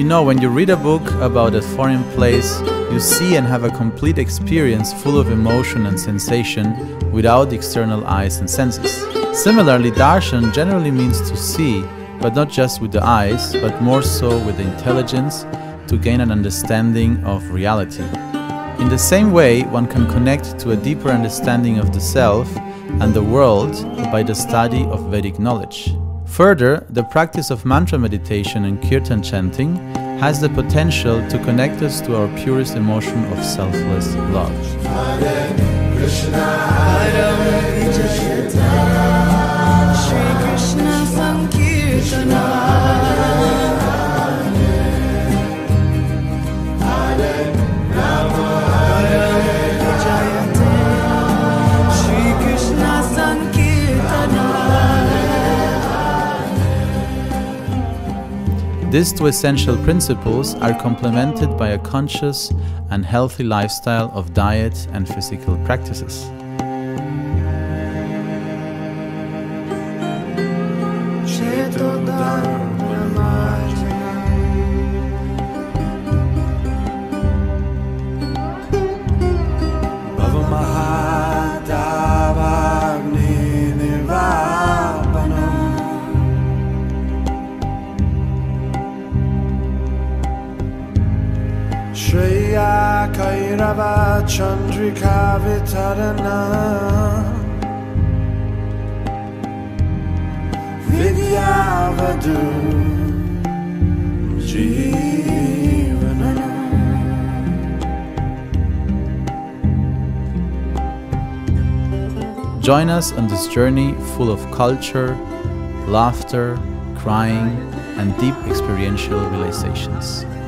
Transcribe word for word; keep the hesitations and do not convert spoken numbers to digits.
You know, when you read a book about a foreign place, you see and have a complete experience full of emotion and sensation without external eyes and senses. Similarly, darshan generally means to see, but not just with the eyes, but more so with the intelligence to gain an understanding of reality. In the same way, one can connect to a deeper understanding of the self and the world by the study of Vedic knowledge. Further, the practice of mantra meditation and kirtan chanting has the potential to connect us to our purest emotion of selfless love. Hare Krishna, Hare Krishna, Shri Krishna Sankirtana. These two essential principles are complemented by a conscious and healthy lifestyle of diet and physical practices. Shreya Kairava Chandrika Vitarana Vidyavadu Jeevana Join us on this journey full of culture, laughter, crying, and deep experiential realizations.